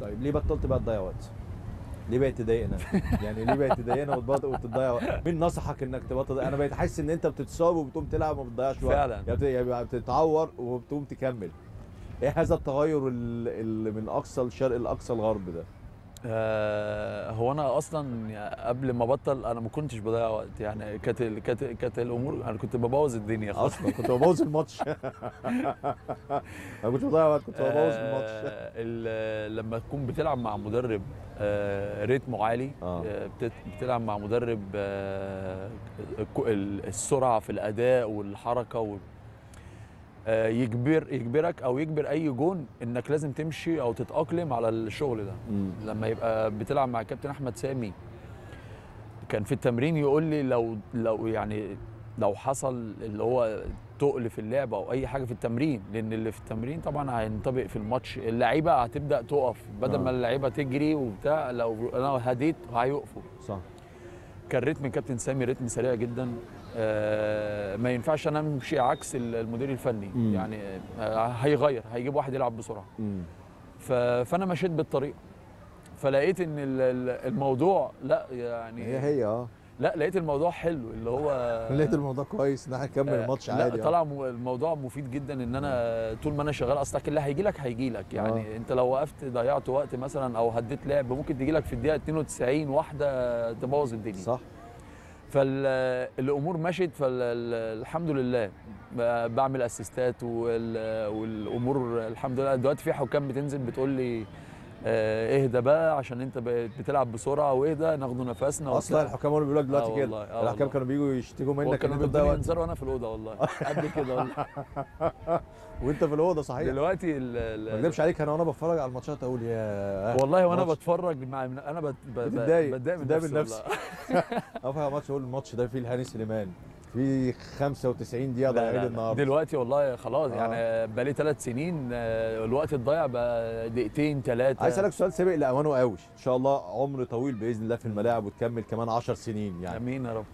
طيب ليه بطلت بقى تضيع وقت؟ ليه بقيت تضايقنا؟ يعني ليه بقيت تضايقنا وتضيع وقت؟ مين نصحك انك تبطل؟ انا بقيت حاسس ان انت بتتصاب وبتقوم تلعب وما بتضيعش وقت. فعلا يعني بتتعور وبتقوم تكمل. ايه هذا التغير اللي من اقصى الشرق لاقصى الغرب ده؟ هو انا اصلا قبل ما ابطل انا ما كنتش بضيع وقت، يعني كانت الامور، انا كنت ببوظ الدنيا خالص. اصلا كنت ببوظ الماتش. انا كنت بضيع وقت، كنت ببوظ الماتش. لما تكون بتلعب مع مدرب ريتمه عالي، بتلعب مع مدرب السرعه في الاداء والحركه يجبرك او يجبر اي جون انك لازم تمشي او تتاقلم على الشغل ده. لما يبقى بتلعب مع الكابتن احمد سامي كان في التمرين يقول لي لو حصل اللي هو تقل في اللعبه او اي حاجه في التمرين، لان اللي في التمرين طبعا هينطبق في الماتش، اللعيبه هتبدا تقف بدل ما اللعيبه تجري وبتاع، لو انا هديت هيقفوا. صح. كان رتم كابتن سامي رتم سريع جدا، ما ينفعش انا امشي عكس المدير الفني. يعني هيغير، هيجيب واحد يلعب بسرعه. فانا مشيت بالطريقه، فلقيت ان الموضوع لا يعني هي لا، لقيت الموضوع حلو، اللي هو لقيت الموضوع كويس ان احنا نكمل الماتش عادي. لا طلع الموضوع مفيد جدا، ان انا طول ما انا شغال اصلك اللي هيجي لك يعني. انت لو وقفت ضيعت وقت مثلا او هديت لعب ممكن تجي لك في الدقيقه 92 واحده تبوظ الدنيا. صح. فالامور مشت، فالحمد لله بعمل اسيستات والامور الحمد لله. دلوقتي في حكام بتنزل بتقول لي اهدى بقى عشان انت بتلعب بسرعه، واهدى ناخدوا نفسنا. اصلا الحكام هم بيقولوا لك دلوقتي كده. الحكام كانوا بييجوا يشتكوا منك ان انت بتضيع وقت، وانا في الاوضه والله قبل كده والله. وانت في الاوضه صحيح. دلوقتي ما اكذبش عليك، انا بتفرج على الماتشات اقول يا والله، وانا بتفرج انا بتضايق من نفسي. افهم ماتش اقول الماتش ده فيه الهاني سليمان في 95 دقيقة ضايعين النهارده. دلوقتي والله خلاص يعني بقالي 3 سنين الوقت الضايع بقى دقيقتين 3. عايز اسالك سؤال سابق لأمان وقاوش، ان شاء الله عمر طويل باذن الله في الملاعب وتكمل كمان 10 سنين يعني. امين يا رب.